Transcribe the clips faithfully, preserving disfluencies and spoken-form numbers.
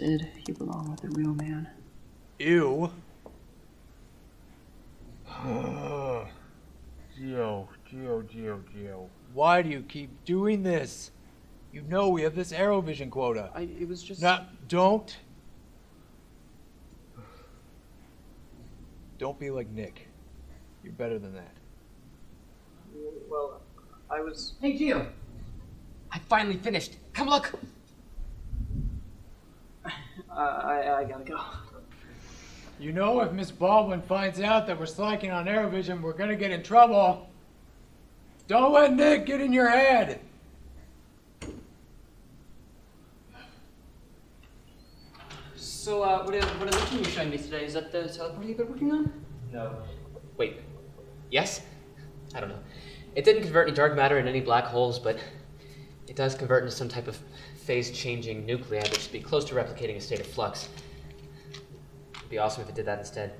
Syd, you belong with a real man. Ew. Geo, Geo, Geo, Geo. Why do you keep doing this? You know we have this Aerovision quota. I, it was just... No, don't. Don't be like Nick. You're better than that. Well, I was... Hey, Geo. I finally finished. Come look. Uh, I, I gotta go. You know, if Miss Baldwin finds out that we're slacking on Aerovision, we're gonna get in trouble. Don't let Nick get in your head. So, uh, what, what other thing you're showing me today? Is that the teleport you've been working on? No. Wait. Yes? I don't know. It didn't convert any dark matter into any black holes, but it does convert into some type of phase-changing nuclei that should be close to replicating a state of flux. It'd be awesome if it did that instead.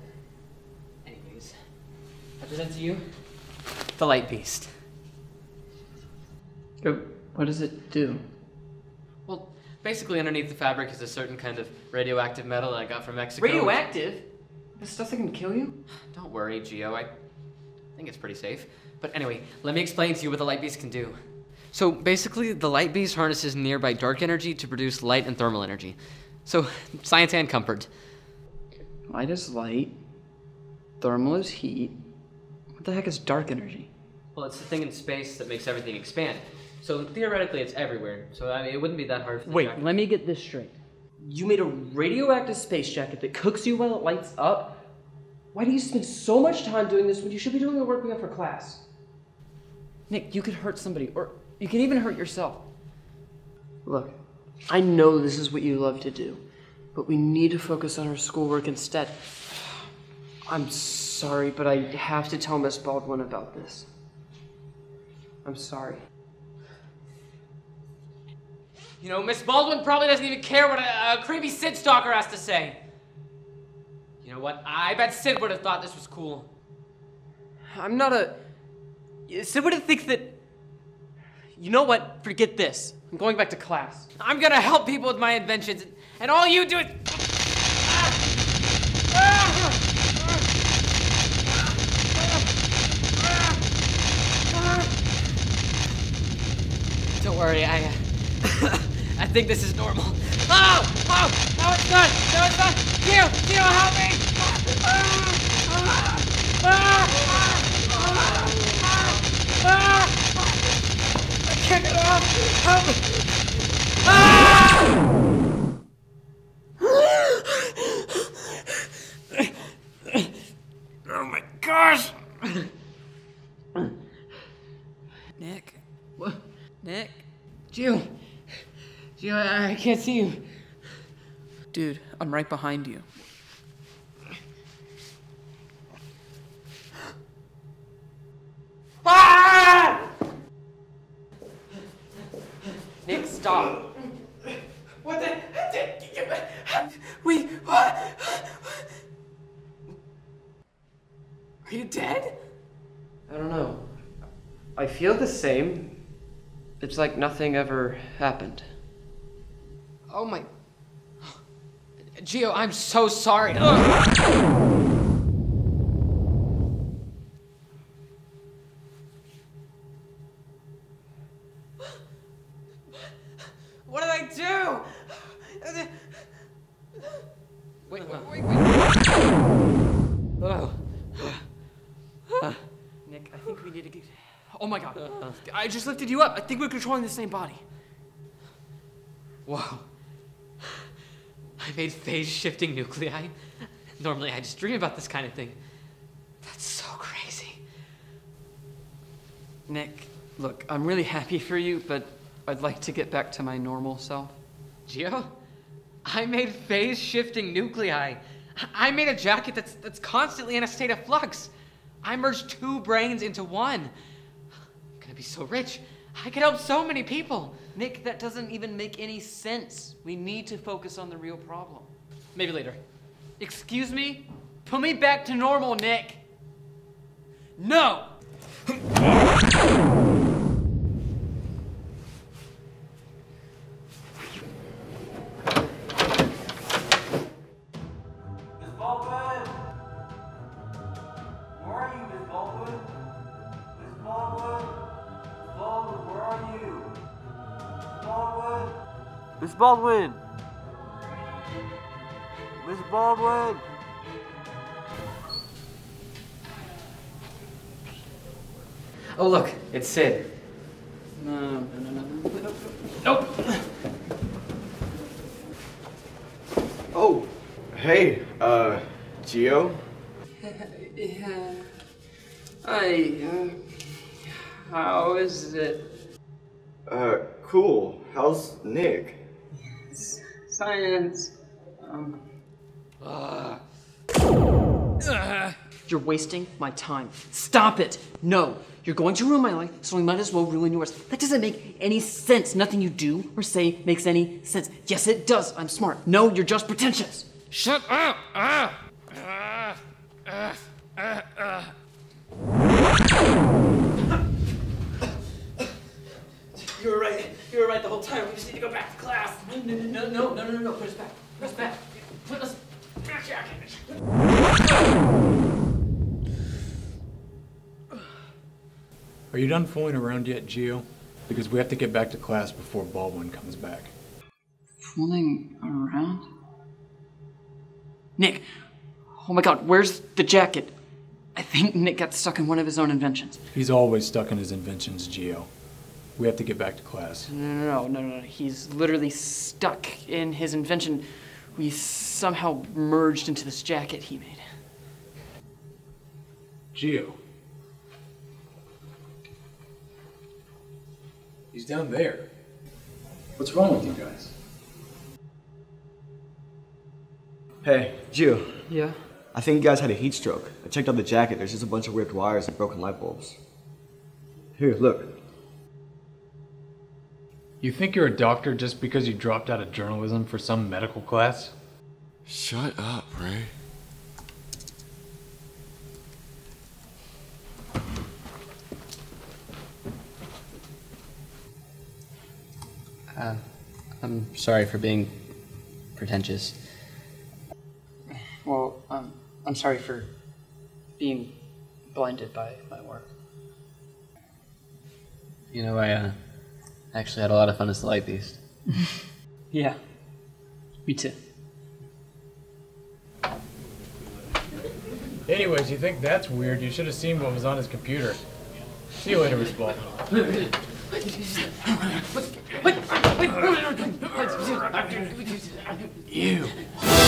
Anyways, I present to you the Light Beast. What does it do? Well, basically underneath the fabric is a certain kind of radioactive metal I got from Mexico. Radioactive? This stuff that can kill you? Don't worry, Geo. I think it's pretty safe. But anyway, let me explain to you what the Light Beast can do. So basically, the Light Beast harnesses nearby dark energy to produce light and thermal energy. So, science and comfort. Light is light, thermal is heat. What the heck is dark energy? Well, it's the thing in space that makes everything expand. So theoretically, it's everywhere. So I mean, it wouldn't be that hard for the Wait, jacket. Let me get this straight. You made a radioactive space jacket that cooks you while it lights up? Why do you spend so much time doing this when you should be doing the work we have for class? Nick, you could hurt somebody, or you could even hurt yourself. Look, I know this is what you love to do. But we need to focus on our schoolwork instead. I'm sorry, but I have to tell Miss Baldwin about this. I'm sorry. You know, Miss Baldwin probably doesn't even care what a, a creepy Syd stalker has to say. You know what? I bet Syd would have thought this was cool. I'm not a... Syd would have think that... You know what? Forget this. I'm going back to class. I'm gonna help people with my inventions. And all you do is... Don't worry, I... I think this is normal. Oh! Oh! No, it's not! No, it's not! Geo! Geo, help me! I can't get off! Help me! Ah! Gosh! Nick. What? Nick? Geo. Geo, I can't see you. Dude, I'm right behind you. Ah! Nick, stop. What the? We. Are you dead? I don't know. I feel the same. It's like nothing ever happened. Oh my... Geo, I'm so sorry. What did I do? Wait, wait, wait, wait. Oh. Nick, I think we need to get... Oh my god. Uh, I just lifted you up. I think we're controlling the same body. Whoa. I made phase-shifting nuclei. Normally I just dream about this kind of thing. That's so crazy. Nick, look, I'm really happy for you, but I'd like to get back to my normal self. Geo? I made phase-shifting nuclei. I made a jacket that's, that's constantly in a state of flux. I merged two brains into one. I'm gonna be so rich. I could help so many people. Nick, that doesn't even make any sense. We need to focus on the real problem. Maybe later. Excuse me? Put me back to normal, Nick. No! are you, Miss Baldwin? Miss Baldwin? Miss Baldwin, where are you? Miss Baldwin? Miss Baldwin! Miss Baldwin! Oh look, it's Syd. No, no, no, no, no, no, nope. Oh, hey, uh, Geo? Yeah. Hi, uh, how is it? Uh, cool. How's Nick? Yes. Science. Um. Uh. Uh. You're wasting my time. Stop it! No! You're going to ruin my life, so we might as well ruin yours. That doesn't make any sense. Nothing you do or say makes any sense. Yes, it does. I'm smart. No, you're just pretentious. Shut up! Ah! Ah! Ah! Ah! Ah! You were right. You were right the whole time. We just need to go back to class. No, no, no, no, no, no, no. Put us back. Put us back. Put us back. Are you done fooling around yet, Geo? Because we have to get back to class before Baldwin comes back. Fooling around? Nick! Oh my god, where's the jacket? I think Nick got stuck in one of his own inventions. He's always stuck in his inventions, Geo. We have to get back to class. No, no, no, no, no, no. He's literally stuck in his invention. We somehow merged into this jacket he made. Geo. He's down there. What's wrong with you guys? Hey, Geo. Yeah? I think you guys had a heat stroke. I checked out the jacket. There's just a bunch of ripped wires and broken light bulbs. Here, look. You think you're a doctor just because you dropped out of journalism for some medical class? Shut up, Ray. Uh, I'm sorry for being pretentious. Well, um, I'm sorry for being blinded by my work. You know, I uh, actually had a lot of fun as the Light Beast. Yeah, me too. Anyways, you think that's weird? You should have seen what was on his computer. See you later, Miss Baldwin. What? What? What? Ew.